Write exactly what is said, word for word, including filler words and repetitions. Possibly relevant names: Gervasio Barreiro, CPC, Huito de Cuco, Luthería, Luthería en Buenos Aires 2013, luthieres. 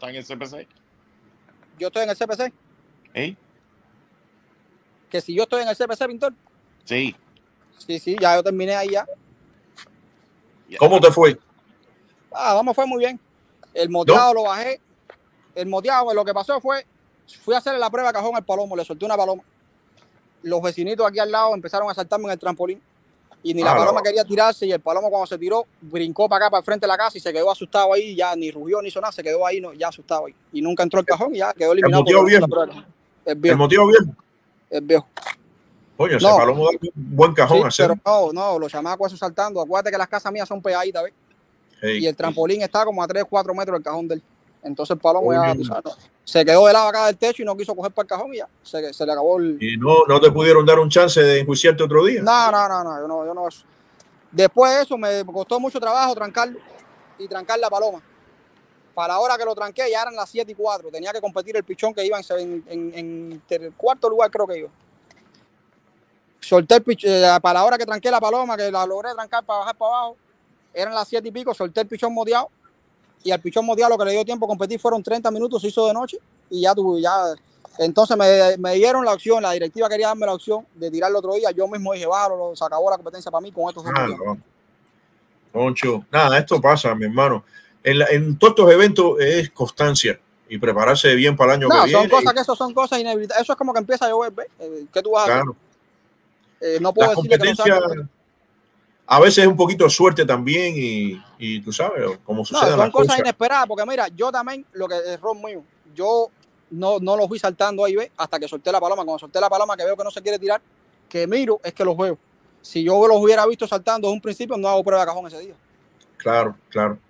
está en el C P C. Yo estoy en el C P C. ¿Eh? Que si yo estoy en el C P C, pintor. Sí. Sí, sí, ya yo terminé ahí ya. ¿Cómo te fue? Ah, no me fue muy bien. El moteado ¿No? lo bajé. El moteado, lo que pasó fue, fui a hacer la prueba de cajón al palomo, le solté una paloma. Los vecinitos aquí al lado empezaron a saltarme en el trampolín. Y ni ah, la paloma no. quería tirarse, y el palomo cuando se tiró, brincó para acá, para el frente de la casa, y se quedó asustado ahí, ya ni rugió, ni hizo nada, se quedó ahí, no, ya asustado ahí. Y nunca entró el cajón y ya quedó eliminado. El motivo bien. El viejo. El motivo bien. El viejo. Coño, ese no, palomo da un buen cajón sí, a hacer. Pero no, no, los chamacos esos saltando. Acuérdate que las casas mías son pegaditas, ¿ves? Hey, y el trampolín hey. está como a tres, cuatro metros del cajón de él. Entonces el palomo oh, ya, tú sabes, se quedó de lado acá del techo y no quiso coger para el cajón y ya se, se le acabó el... ¿Y no, no te pudieron dar un chance de enjuiciarte otro día? No, no, no, no, yo no, yo no. Después de eso me costó mucho trabajo trancarlo y trancar la paloma. Para la hora que lo tranqué ya eran las siete y cuatro. Tenía que competir el pichón que iba en, en, en, en cuarto lugar, creo que iba. Solté el pichón, eh, para la hora que tranqué la paloma, que la logré trancar para bajar para abajo, eran las siete y pico, solté el pichón moteado. Y al pichón moteado lo que le dio tiempo a competir fueron treinta minutos, se hizo de noche y ya tuve, ya... Entonces me, me dieron la opción, la directiva quería darme la opción de tirarlo otro día. Yo mismo dije, bájalo, se acabó la competencia para mí con estos... Nada, Concho, nada, esto pasa, mi hermano. En, la, en todos estos eventos es constancia y prepararse bien para el año no, que viene. No, son cosas y... que eso son cosas inevitables. Eso es como que empieza a llover, ¿ves? ¿Qué tú vas a hacer? Claro. Eh, no puedo decirle que no sabes. A veces es un poquito de suerte también y, y tú sabes cómo sucede. No, son cosas inesperadas, porque mira, yo también, lo que es error mío, yo no, no los fui saltando ahí, ¿ves? Hasta que solté la paloma. Cuando solté la paloma, que veo que no se quiere tirar, que miro, es que los veo. Si yo los hubiera visto saltando desde un principio, no hago prueba de cajón ese día. Claro, claro.